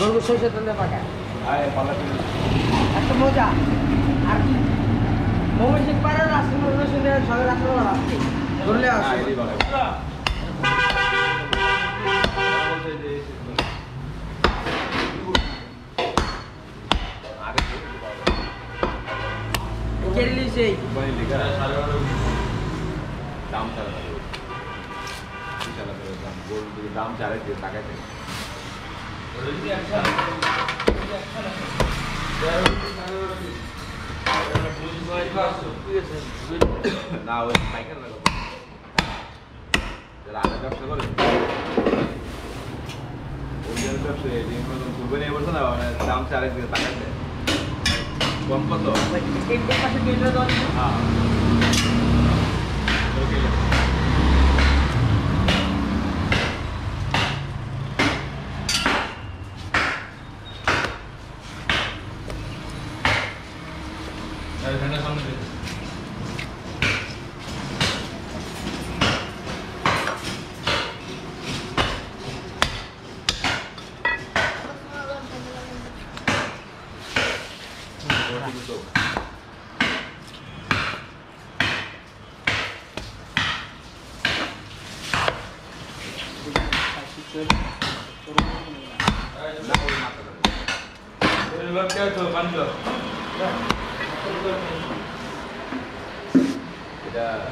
গরু সরষের তেল দিয়ে পাকা আরে পালা তেল এত মজা আর মৌসিক পাড়ার আসলে শুনে সকাল আসলে রাখছি ধরলে আসে কেলি সেই বনি লিখা সারা দাম সারা দাম গোল্ড দাম চারে দিয়ে টাকাতে অলরেডি আচ্ছা না ওই সাইকেল লাগাবো যারা আনা ব্যবসা করে ওই যারা ব্যবসা এই দিন কোন সুবেন এবছর না দাম চারে দিয়ে টাকাতে কম কত এই পাশে গিয়ে দাও হ্যাঁ ওকে আর তুমি করলি এটা এটা দিবেন বানাই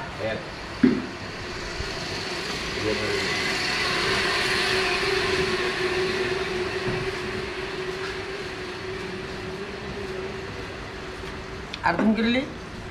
এটা কত ভাই এটা দিই এটা ওই ভিডিও হবে বাবা তাহলে আর কি আটা গেল ঠিক আছে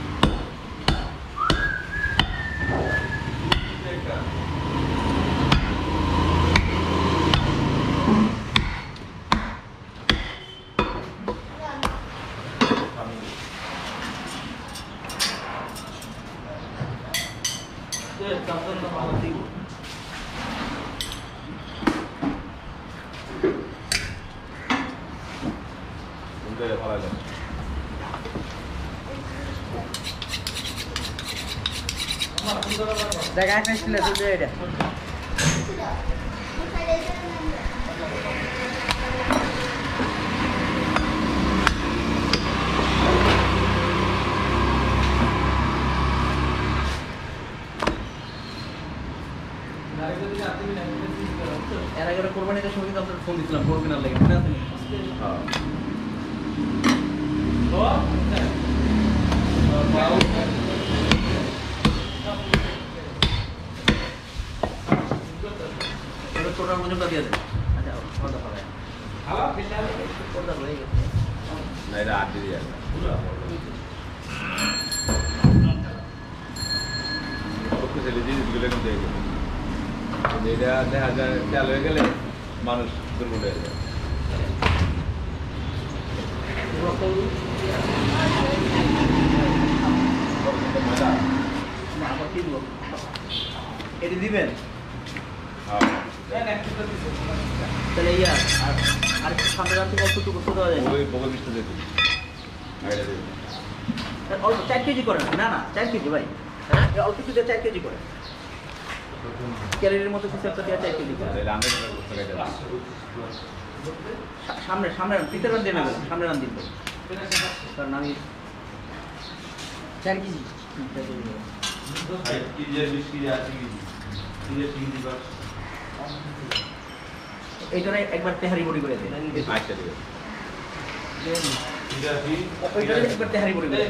Jangan kasih lihat sudah ada. Era gara korban itu semua kita harus phone ditelan, phone kenal lagi. Oh, wow. छोटा मुझे बता दिया अच्छा छोटा पड़ा है हां पिछला छोटा रह गया नहीं रात दिया पूरा उसको चले दी बिल्कुल एकदम देगा देगा 1000 चालू हो गए मानुष दूर हो जाएगा पूरा को मजा ना बाकी दो ये दिबेन हां তাহলে ইয়ার আর সামনে রাখতে কতটুকু দেওয়া যায় ওই বগল মিষ্টি দিতে আইলা দিই অল্প 4 কেজি করে না না 4 কেজি ভাই হ্যাঁ অল্প কিছু 4 কেজি করে ক্যারেটের মতো কিছু একটা দিয়ে 4 কেজি করে তাহলে আমরা করতে গেলে সামনে সামনে ভিতরে দেন না সামনে রান দিন স্যার নামি 4 কেজি 5 কেজি 20 কেজি আছে কি দিয়ে তিন দিবা এইটারে একবার তেহারি বড়ি করে দেন আচ্ছা ঠিক আছে জিরা দি এইটারে একবার তেহারি বড়ি করে দেন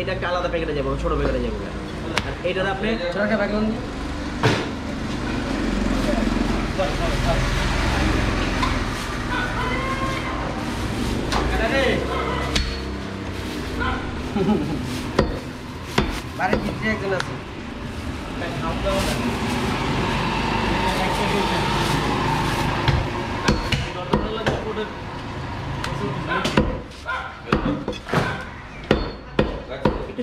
এটা একটা আলাদা প্যাকেটে যাবো, ছোটো প্যাকেটে যাবো। আর এইটার আপনি ছোটো প্যাকেট বাড়ির ভিতরে একজন আছে একটু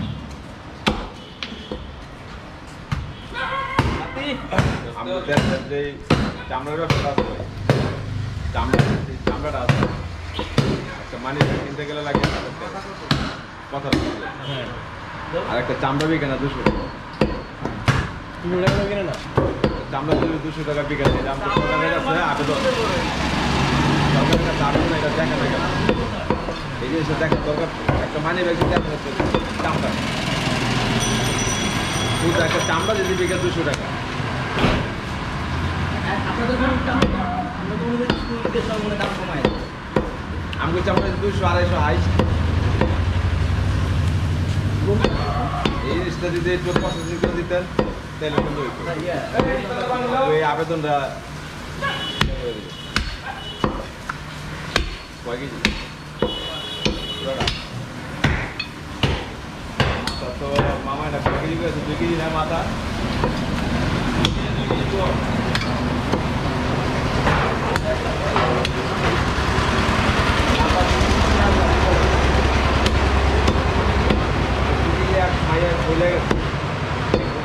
একটা চামড়া যদি বিকেল 200 টাকা আমি চামড়া 200-250 আইস এই জিনিসটা যদি একটু প্রসেসিং করে দিতেন তাহলে কিন্তু ওই আবেদনটা কয় কেজি তো মামা এটা কয় কেজি করেছে? 2 কেজি না মাথা 2 কেজি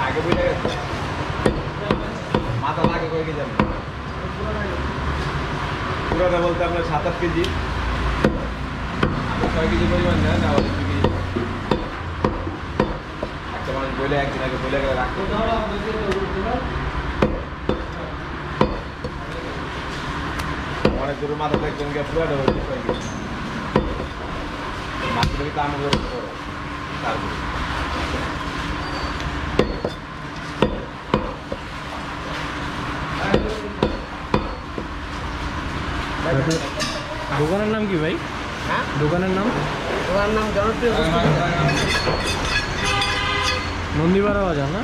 আগে বুঝে গেছে মাথা লাগে কয়েক কেজি পুরোটা বলতে আপনার 7-8 কেজি 6 কেজি পরিমাণ দেন না 2 কেজি একটা মানুষ বলে একদিন আগে বলে গেলে রাখতে অনেক দূর মাথা একজন গিয়ে পুরোটা বলতে মাথাটাকে তো আমি তারপরে দোকানের নাম কি ভাই? হ্যাঁ দোকানের নাম, দোকানের নাম জনপ্রিয় নন্দীপাড়া বাজার না।